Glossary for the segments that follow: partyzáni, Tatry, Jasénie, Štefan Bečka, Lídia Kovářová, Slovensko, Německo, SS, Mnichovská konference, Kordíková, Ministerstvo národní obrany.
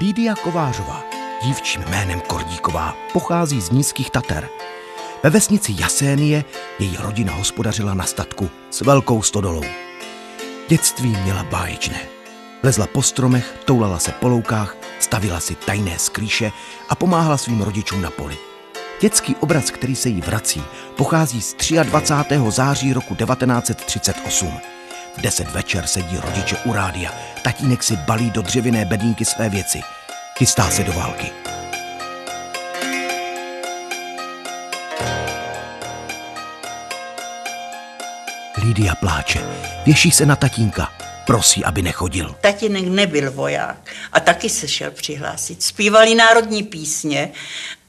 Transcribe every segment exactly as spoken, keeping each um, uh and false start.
Lídia Kovářová, dívčím jménem Kordíková, pochází z nízkých Tater. Ve vesnici Jasénie její rodina hospodařila na statku s velkou stodolou. Dětství měla báječné. Lezla po stromech, toulala se po loukách, stavila si tajné skrýše a pomáhala svým rodičům na poli. Dětský obraz, který se jí vrací, pochází z dvacátého třetího září roku devatenáct set třicet osm. V deset večer sedí rodiče u rádia, tatínek si balí do dřevěné bedínky své věci. Chystá se do války. Lídia pláče, věší se na tatínka, prosí, aby nechodil. Tatínek nebyl voják a taky se šel přihlásit. Zpívali národní písně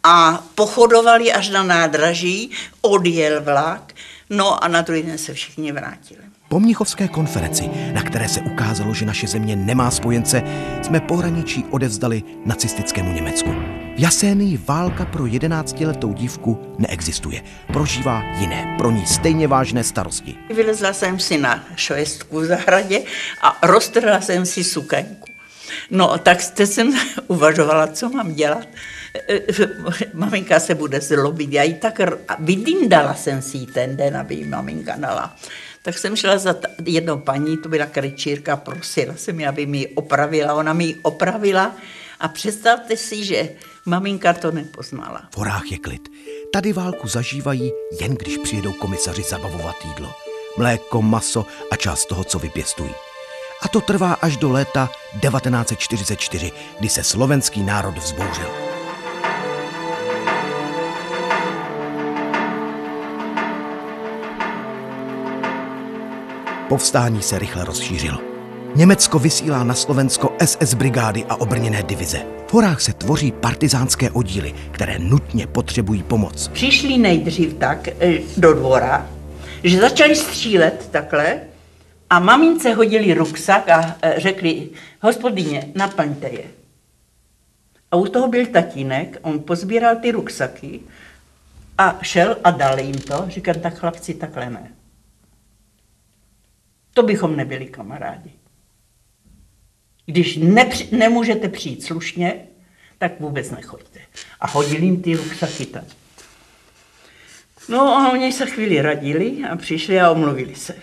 a pochodovali až na nádraží, odjel vlak, no a na druhý den se všichni vrátili. Po Mnichovské konferenci, na které se ukázalo, že naše země nemá spojence, jsme pohraničí odevzdali nacistickému Německu. V Jasénii válka pro jedenáctiletou dívku neexistuje. Prožívá jiné, pro ní stejně vážné starosti. Vylezla jsem si na švestku v zahradě a roztrhla jsem si sukaňku. No, tak jsem uvažovala, co mám dělat. Maminka se bude zlobit, já ji tak vydindala jsem si ji ten den, aby ji maminka dala. Tak jsem šla za jednou paní, to byla krečírka, prosila jsem ji, aby mi ji opravila. Ona mi ji opravila a představte si, že maminka to nepoznala. V horách je klid. Tady válku zažívají, jen když přijedou komisaři zabavovat jídlo. Mléko, maso a část toho, co vypěstují. A to trvá až do léta devatenáct set čtyřicet čtyři, kdy se slovenský národ vzbouřil. Povstání se rychle rozšířilo. Německo vysílá na Slovensko S S brigády a obrněné divize. V horách se tvoří partizánské oddíly, které nutně potřebují pomoc. Přišli nejdřív tak do dvora, že začali střílet takhle a mamince hodili ruksak a řekli, hospodyně, naplňte je. A u toho byl tatínek, on pozbíral ty ruksaky a šel a dal jim to. Říkám, tak chlapci, takhle ne. To bychom nebyli kamarádi. Když nepři, nemůžete přijít slušně, tak vůbec nechoďte. A hodili jim ty ruksaky tam. No a oni se chvíli radili a přišli a omluvili se.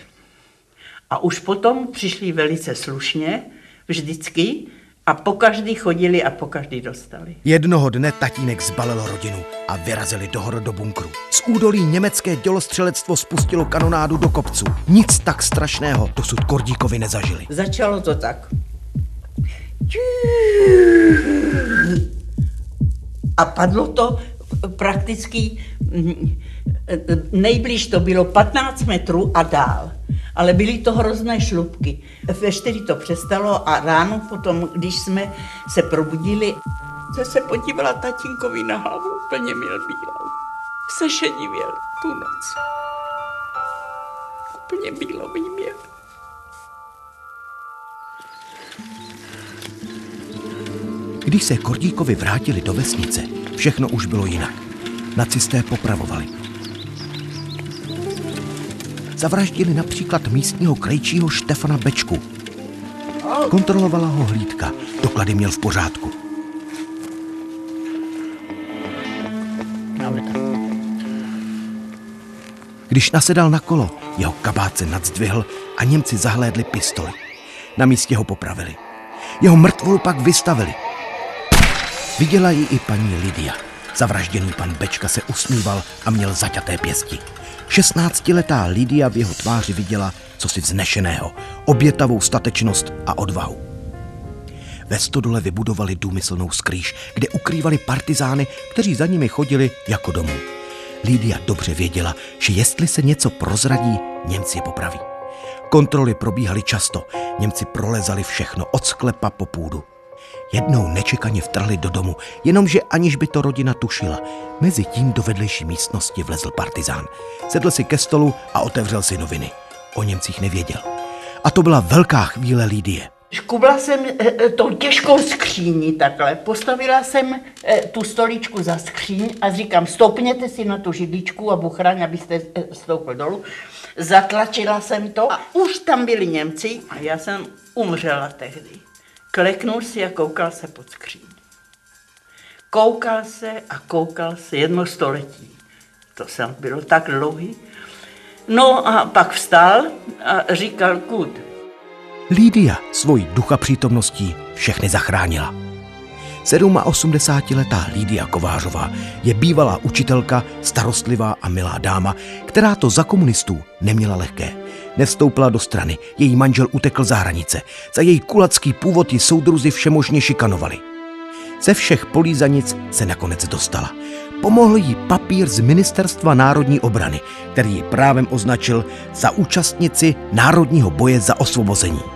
A už potom přišli velice slušně, vždycky, a pokaždý chodili a pokaždý dostali. Jednoho dne tatínek zbalil rodinu a vyrazili do hor do bunkru. Z údolí německé dělostřelectvo spustilo kanonádu do kopců. Nic tak strašného dosud Kordíkovi nezažili. Začalo to tak. A padlo to prakticky, nejblíž to bylo patnáct metrů a dál. Ale byly to hrozné šlupky. Ve čtyři to přestalo a ráno potom, když jsme se probudili, se se podívala tatínkovi na hlavu, úplně měl bílou. Se šedivěl tu noc. Úplně bílou měl. Když se Kordíkovi vrátili do vesnice, všechno už bylo jinak. Nacisté popravovali. Zavraždili například místního krejčího Štefana Bečku. Kontrolovala ho hlídka, doklady měl v pořádku. Když nasedal na kolo, jeho kabát se nadzdvihl a Němci zahlédli pistoli. Na místě ho popravili. Jeho mrtvolu pak vystavili. Viděla ji i paní Lidia. Zavražděný pan Bečka se usmíval a měl zaťaté pěsti. šestnáctiletá Lídia v jeho tváři viděla cosi vznešeného, obětavou statečnost a odvahu. Ve stodole vybudovali důmyslnou skrýš, kde ukrývali partizány, kteří za nimi chodili jako domů. Lídia dobře věděla, že jestli se něco prozradí, Němci je popraví. Kontroly probíhaly často, Němci prolezali všechno, od sklepa po půdu. Jednou nečekaně vtrhli do domu, jenomže aniž by to rodina tušila. Mezitím do vedlejší místnosti vlezl partizán. Sedl si ke stolu a otevřel si noviny. O Němcích nevěděl. A to byla velká chvíle Lídie. Škubla jsem tou těžkou skříní takhle. Postavila jsem tu stoličku za skříň a říkám, stoupněte si na tu židličku a buchraň, abyste stoupil dolů. Zatlačila jsem to a už tam byli Němci a já jsem umřela tehdy. Kleknul si a koukal se pod skříň. Koukal se a koukal se jedno století. To snad bylo tak dlouhý. No a pak vstal a říkal kud. Lídia svojí ducha přítomností všechny zachránila. osmdesátisedmiletá Lídia Kovářová je bývalá učitelka, starostlivá a milá dáma, která to za komunistů neměla lehké. Nevstoupila do strany, její manžel utekl za hranice, za její kulacký původ ji soudruzi všemožně šikanovali. Ze všech polízanic se nakonec dostala. Pomohl jí papír z Ministerstva národní obrany, který ji právem označil za účastnici národního boje za osvobození.